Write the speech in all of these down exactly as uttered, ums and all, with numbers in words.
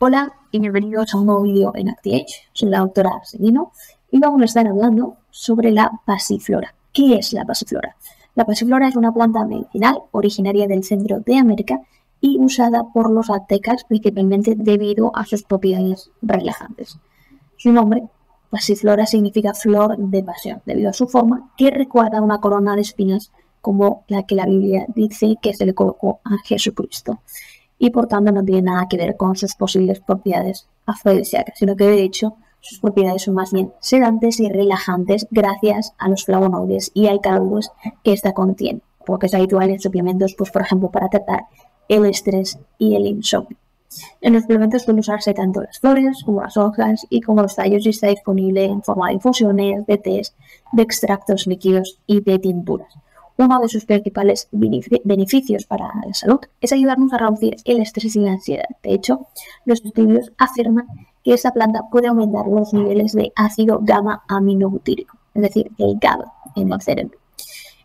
Hola y bienvenidos a un nuevo vídeo en ActiAge. Soy la doctora Sendino y vamos a estar hablando sobre la pasiflora. ¿Qué es la pasiflora? La pasiflora es una planta medicinal originaria del centro de América y usada por los aztecas principalmente debido a sus propiedades relajantes. Su nombre, pasiflora, significa flor de pasión debido a su forma que recuerda una corona de espinas como la que la Biblia dice que se le colocó a Jesucristo. Y por tanto no tiene nada que ver con sus posibles propiedades afrodisíacas, sino que de hecho sus propiedades son más bien sedantes y relajantes gracias a los flavonoides y alcaloides que esta contiene, porque es habitual en suplementos, pues por ejemplo para tratar el estrés y el insomnio. En los suplementos pueden usarse tanto las flores como las hojas y como los tallos, y está disponible en forma de infusiones, de tés, de extractos líquidos y de tinturas. Uno de sus principales beneficios para la salud es ayudarnos a reducir el estrés y la ansiedad. De hecho, los estudios afirman que esta planta puede aumentar los niveles de ácido gamma aminobutírico, es decir, el GABA en el cerebro.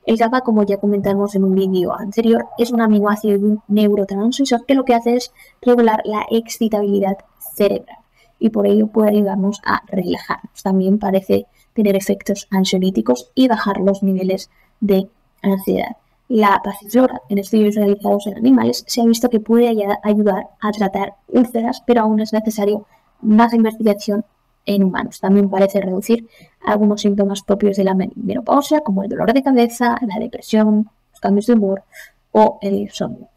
El GABA, como ya comentamos en un vídeo anterior, es un aminoácido y un neurotransmisor que lo que hace es regular la excitabilidad cerebral y por ello puede ayudarnos a relajarnos. También parece tener efectos ansiolíticos y bajar los niveles de ansiedad. La pasiflora, en estudios realizados en animales, se ha visto que puede ayudar a tratar úlceras, pero aún es necesario más investigación en humanos. También parece reducir algunos síntomas propios de la menopausia, como el dolor de cabeza, la depresión, los cambios de humor o el insomnio.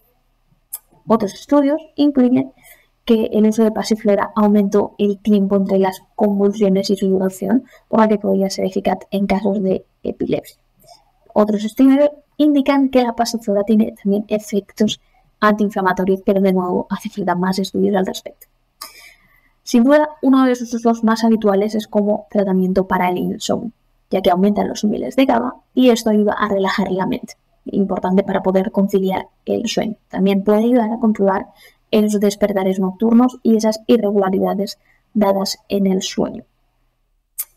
Otros estudios incluyen que el uso de pasiflora aumentó el tiempo entre las convulsiones y su duración, por la que podría ser eficaz en casos de epilepsia. Otros estudios indican que la pasiflora tiene también efectos antiinflamatorios, pero de nuevo hace falta más estudios al respecto. Sin duda, uno de sus usos más habituales es como tratamiento para el insomnio, ya que aumentan los niveles de GABA y esto ayuda a relajar la mente, importante para poder conciliar el sueño. También puede ayudar a controlar esos despertares nocturnos y esas irregularidades dadas en el sueño.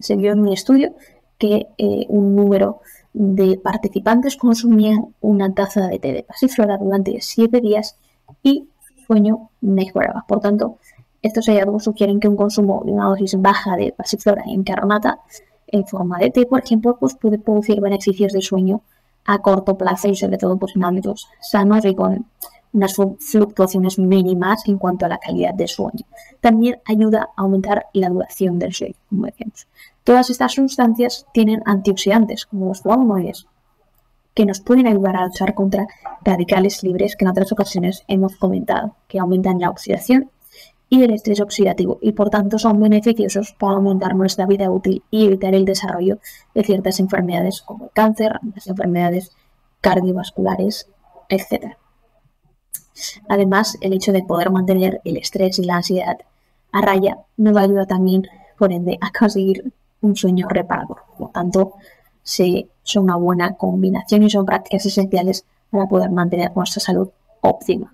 Se vio en un estudio que eh, un número de participantes consumían una taza de té de pasiflora durante siete días y su sueño mejoraba. Por tanto, estos hallazgos sugieren que un consumo de una dosis baja de pasiflora en carbonata en forma de té, por ejemplo, pues puede producir beneficios de sueño a corto plazo y sobre todo pues, en ámbitos sanos y con unas fluctuaciones mínimas en cuanto a la calidad del sueño. También ayuda a aumentar la duración del sueño, como decíamos. Todas estas sustancias tienen antioxidantes, como los flavonoides, que nos pueden ayudar a luchar contra radicales libres que en otras ocasiones hemos comentado, que aumentan la oxidación y el estrés oxidativo y por tanto son beneficiosos para aumentar nuestra vida útil y evitar el desarrollo de ciertas enfermedades como el cáncer, las enfermedades cardiovasculares, etcétera. Además, el hecho de poder mantener el estrés y la ansiedad a raya nos ayuda también, por ende, a conseguir un sueño reparador. Por lo tanto, sí, son una buena combinación y son prácticas esenciales para poder mantener nuestra salud óptima.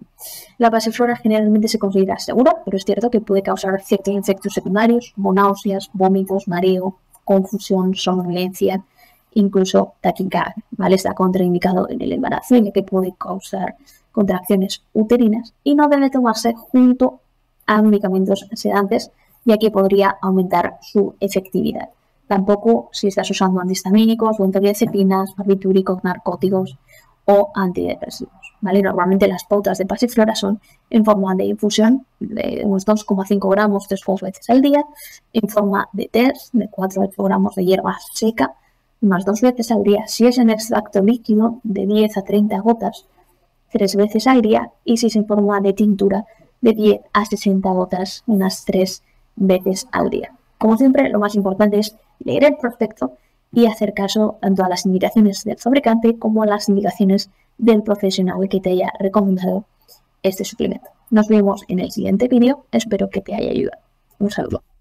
La pasiflora generalmente se considera segura, pero es cierto que puede causar ciertos efectos secundarios como náuseas, vómitos, mareo, confusión, somnolencia, incluso taquicardia, ¿vale? Está contraindicado en el embarazo, en el que puede causar contracciones uterinas y no debe tomarse junto a medicamentos sedantes, ya que podría aumentar su efectividad. Tampoco si estás usando antihistamínicos, benzodiazepinas, barbitúricos, narcóticos o antidepresivos, ¿vale? Normalmente las pautas de pasiflora son en forma de infusión de unos dos coma cinco gramos tres veces al día, en forma de test de cuatro a ocho gramos de hierba seca, unas dos veces al día si es en extracto líquido de diez a treinta gotas, tres veces al día, y si se forma de tintura de diez a sesenta gotas, unas tres veces al día. Como siempre, lo más importante es leer el prospecto y hacer caso tanto a las indicaciones del fabricante como a las indicaciones del profesional que te haya recomendado este suplemento. Nos vemos en el siguiente vídeo. Espero que te haya ayudado. Un saludo.